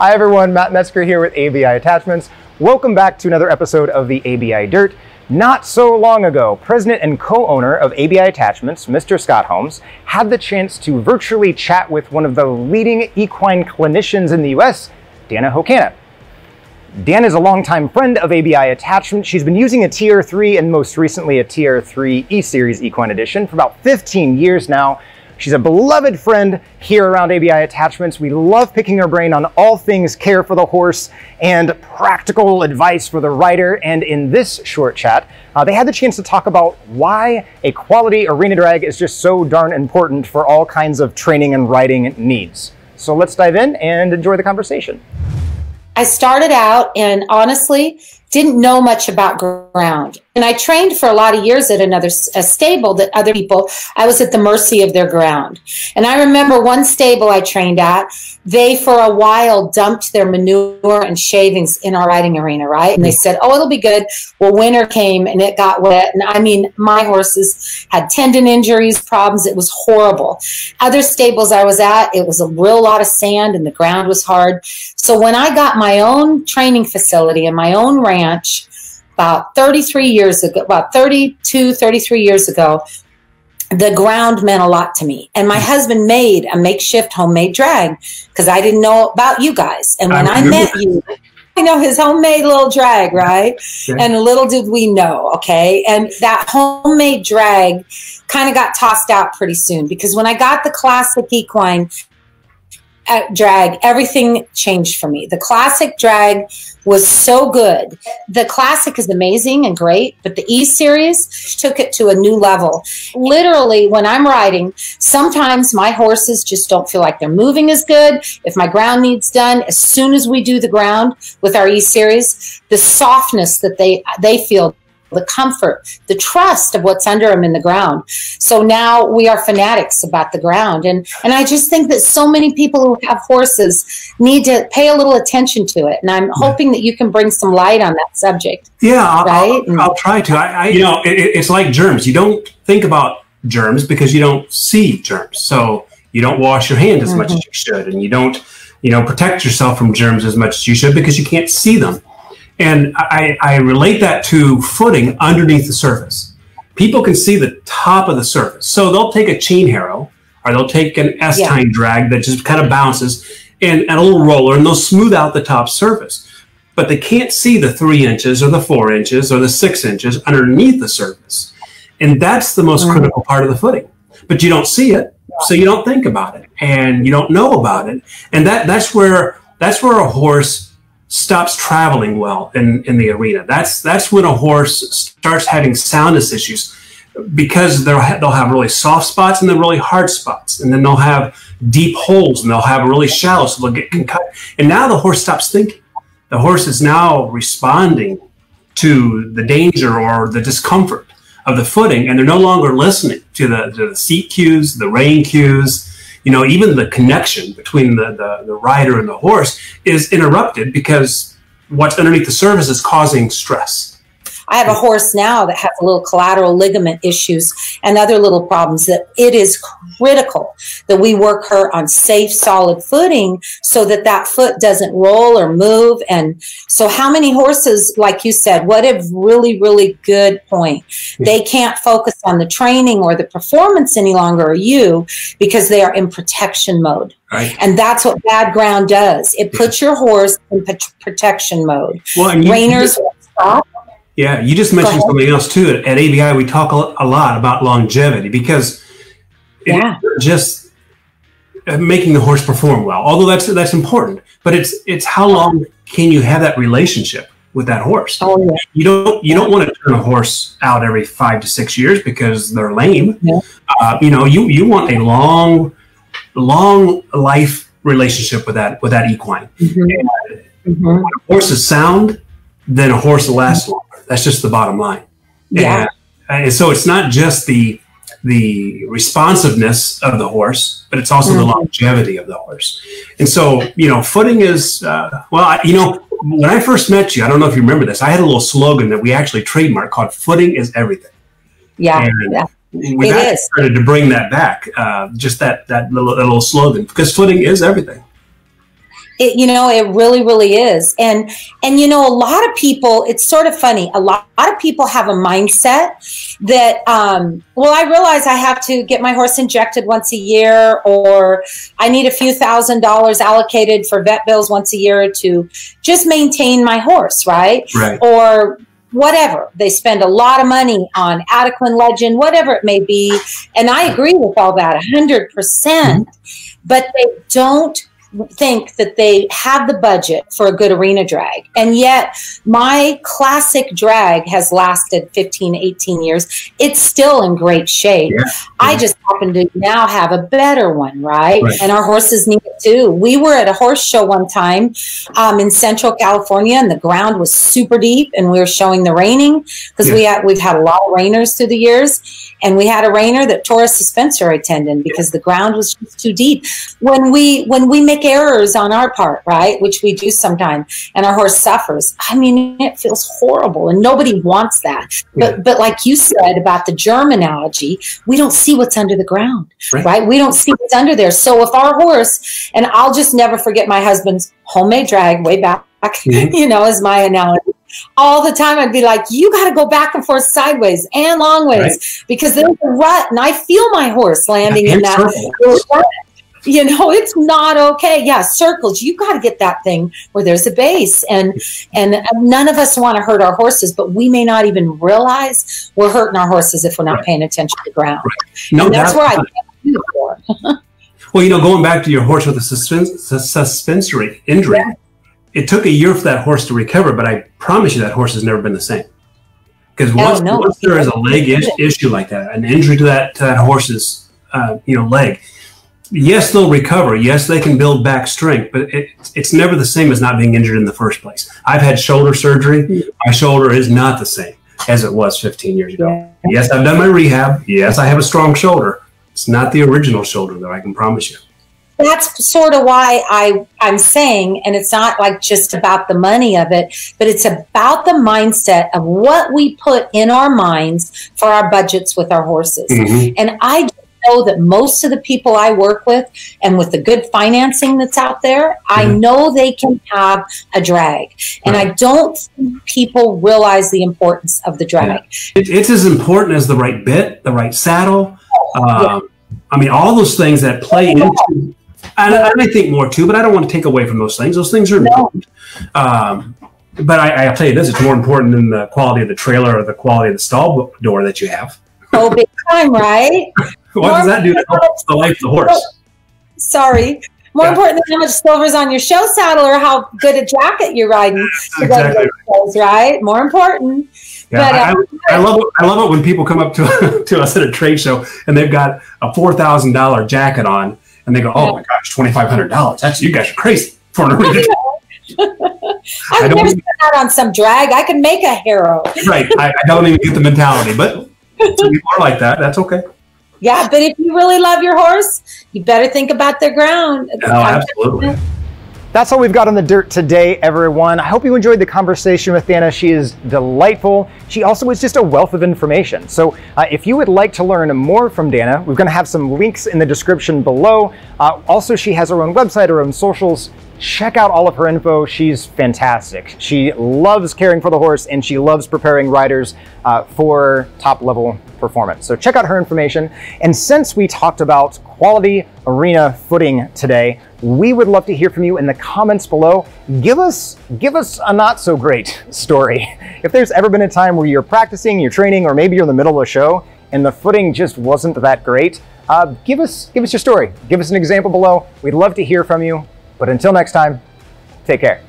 Hi everyone, Matt Metzger here with ABI Attachments. Welcome back to another episode of the ABI DIRT. Not so long ago, president and co-owner of ABI Attachments, Mr. Scott Holmes, had the chance to virtually chat with one of the leading equine clinicians in the US, Dana Hokana. Dana is a longtime friend of ABI Attachments. She's been using a TR3 and most recently a TR3 E-Series Equine Edition for about 15 years now. She's a beloved friend here around ABI Attachments. We love picking her brain on all things care for the horse and practical advice for the rider. And in this short chat, they had the chance to talk about why a quality arena drag is just so darn important for all kinds of training and riding needs. So let's dive in and enjoy the conversation. I started out and honestly didn't know much about ground. And I trained for a lot of years at a stable that other people, I was at the mercy of their ground. And I remember one stable I trained at, they for a while dumped their manure and shavings in our riding arena, right? And they said, oh, it'll be good. Well, winter came and it got wet. And I mean, my horses had tendon injuries, problems. It was horrible. Other stables I was at, it was a real lot of sand and the ground was hard. So when I got my own training facility and my own range, about 33 years ago, about 32, 33 years ago, the ground meant a lot to me. And my husband made a makeshift homemade drag because I didn't know about you guys. And when I met you, I know his homemade little drag, right? Okay. And little did we know, okay? And that homemade drag kind of got tossed out pretty soon because when I got the classic equine drag, everything changed for me. The classic drag was so good. The classic is amazing and great, but the E-Series took it to a new level. Literally, when I'm riding, sometimes my horses just don't feel like they're moving as good. If my ground needs done, as soon as we do the ground with our E-Series, the softness that they feel, the comfort, the trust of what's under them in the ground. So now we are fanatics about the ground. And I just think that so many people who have horses need to pay a little attention to it. And I'm hoping that you can bring some light on that subject. Yeah, right? I'll try to. You know, it's like germs. You don't think about germs because you don't see germs. So you don't wash your hand as much as you should. And you don't, you know, protect yourself from germs as much as you should because you can't see them. And I relate that to footing underneath the surface. People can see the top of the surface. So they'll take a chain harrow or they'll take an S-tine drag that just kind of bounces and a little roller and they'll smooth out the top surface. But they can't see the 3 inches or the 4 inches or the 6 inches underneath the surface. And that's the most critical part of the footing. But you don't see it, so you don't think about it and you don't know about it. And that's where a horse stops traveling well in the arena. That's when a horse starts having soundness issues because they'll have really soft spots and then really hard spots. And then they'll have deep holes and they'll have really shallow, so they'll get concussion. And now the horse stops thinking. The horse is now responding to the danger or the discomfort of the footing, and they're no longer listening to the seat cues, the rein cues. You know, even the connection between the rider and the horse is interrupted because what's underneath the surface is causing stress. I have a horse now that has a little collateral ligament issues and other little problems that it is critical that we work her on safe, solid footing so that that foot doesn't roll or move. And so how many horses, like you said, what a really, really good point. They can't focus on the training or the performance any longer, or you, because they are in protection mode. Right. And that's what bad ground does. It puts your horse in protection mode. Well, and Reiners will stop. Yeah, you just mentioned something else too. At ABI, we talk a lot about longevity because it's just making the horse perform well. Although that's important, but it's how long can you have that relationship with that horse? Oh, yeah. You don't want to turn a horse out every 5 to 6 years because they're lame. Yeah. You know, you want a long life relationship with that equine. Mm-hmm. And when a horse is sound, then a horse lasts long. That's just the bottom line. Yeah. And so it's not just the responsiveness of the horse, but it's also the longevity of the horse. And so, you know, footing is, you know, when I first met you, I don't know if you remember this, I had a little slogan that we actually trademarked called "Footing is Everything." Yeah. And we started to bring that back, just that little slogan, because footing is everything. It, you know, it really, really is. And, you know, a lot of people, it's sort of funny. A lot of people have a mindset that, well, I realize I have to get my horse injected once a year, or I need a few $1,000 allocated for vet bills once a year to just maintain my horse, right? Right. Or whatever. They spend a lot of money on Adequan, Legend, whatever it may be. And I agree with all that 100%, but they don't think that they have the budget for a good arena drag. And yet my classic drag has lasted 15, 18 years. It's still in great shape. Yeah. I just happen to now have a better one, right? Right. And our horses need it too. We were at a horse show one time in Central California, and the ground was super deep, and we were showing the reining because we've had a lot of reiners through the years, and we had a reiner that tore a suspensory tendon because the ground was just too deep. When we make errors on our part, right, which we do sometimes, and our horse suffers, I mean, it feels horrible, and nobody wants that. But like you said about the germ analogy, we don't see what's under the ground, right? We don't see what's under there. So if our horse, and I'll just never forget my husband's homemade drag way back, you know, is my analogy. All the time I'd be like, you got to go back and forth, sideways and long ways, because there's a rut, and I feel my horse landing in that rut. You know, it's not okay. Yeah, circles. You got to get that thing where there's a base, and none of us want to hurt our horses, but we may not even realize we're hurting our horses if we're not paying attention to the ground. No, and that's where I get it for. Well, you know, going back to your horse with a suspensory injury, it took a year for that horse to recover, but I promise you that horse has never been the same. Because once there is a leg issue like that, an injury to that horse's leg. Yes, they'll recover. Yes, they can build back strength, but it's never the same as not being injured in the first place. I've had shoulder surgery. My shoulder is not the same as it was 15 years ago. Yeah. Yes, I've done my rehab. Yes, I have a strong shoulder. It's not the original shoulder, though, I can promise you. That's sort of why I'm saying, and it's not like just about the money of it, but it's about the mindset of what we put in our minds for our budgets with our horses. And I know that most of the people I work with, and with the good financing that's out there, I know they can have a drag, and I don't think people realize the importance of the drag. It's as important as the right bit, the right saddle. I mean, all those things that play into, and I think more too, but I don't want to take away from those things. Those things are important. But I'll tell you this, it's more important than the quality of the trailer or the quality of the stall door that you have. Oh, big time, right? What does that do to help the life of the horse? Sorry. More important than how much silver's on your show saddle or how good a jacket you're riding. Exactly. Shows, right? More important. Yeah, but, I love it when people come up to us at a trade show and they've got a $4,000 jacket on, and they go, oh my gosh, $2,500. That's, you guys are crazy for an original. I've never seen that on some drag. I can make a hero. Right. I don't even get the mentality, but some people are like that. That's okay. Yeah, but if you really love your horse, you better think about their ground. Oh, absolutely. That's all we've got on the dirt today, everyone. I hope you enjoyed the conversation with Dana. She is delightful. She also is just a wealth of information. So if you would like to learn more from Dana, we're going to have some links in the description below. Also, she has her own website, her own socials. Check out all of her info. She's fantastic. She loves caring for the horse, and she loves preparing riders for top-level performance. So check out her information. And since we talked about quality arena footing today, we would love to hear from you in the comments below. Give us a not-so-great story. If there's ever been a time where you're practicing, you're training, or maybe you're in the middle of a show and the footing just wasn't that great, give us your story. Give us an example below. We'd love to hear from you. But until next time, take care.